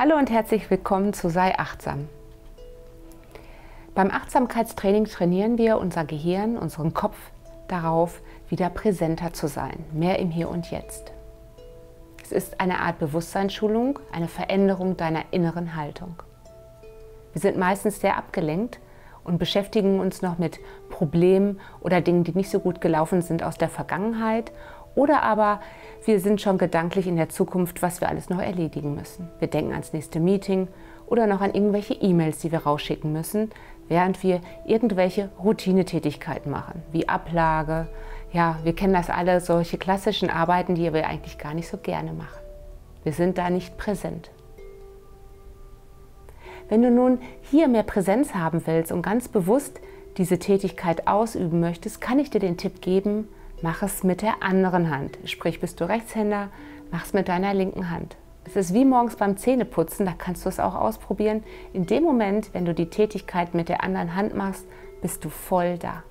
Hallo und herzlich willkommen zu Sei achtsam. Beim Achtsamkeitstraining trainieren wir unser Gehirn, unseren Kopf darauf, wieder präsenter zu sein, mehr im Hier und Jetzt. Es ist eine Art Bewusstseinsschulung, eine Veränderung deiner inneren Haltung. Wir sind meistens sehr abgelenkt und beschäftigen uns noch mit Problemen oder Dingen, die nicht so gut gelaufen sind aus der Vergangenheit. Oder aber wir sind schon gedanklich in der Zukunft, was wir alles noch erledigen müssen. Wir denken ans nächste Meeting oder noch an irgendwelche E-Mails, die wir rausschicken müssen, während wir irgendwelche Routinetätigkeiten machen, wie Ablage. Ja, wir kennen das alle, solche klassischen Arbeiten, die wir eigentlich gar nicht so gerne machen. Wir sind da nicht präsent. Wenn du nun hier mehr Präsenz haben willst und ganz bewusst diese Tätigkeit ausüben möchtest, kann ich dir den Tipp geben, mach es mit der anderen Hand. Sprich, bist du Rechtshänder, mach es mit deiner linken Hand. Es ist wie morgens beim Zähneputzen, da kannst du es auch ausprobieren. In dem Moment, wenn du die Tätigkeit mit der anderen Hand machst, bist du voll da.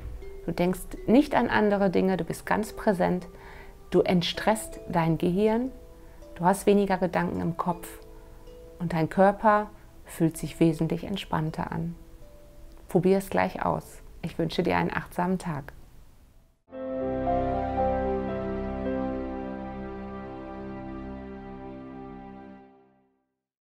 Du denkst nicht an andere Dinge, du bist ganz präsent. Du entstresst dein Gehirn, du hast weniger Gedanken im Kopf und dein Körper fühlt sich wesentlich entspannter an. Probier es gleich aus. Ich wünsche dir einen achtsamen Tag.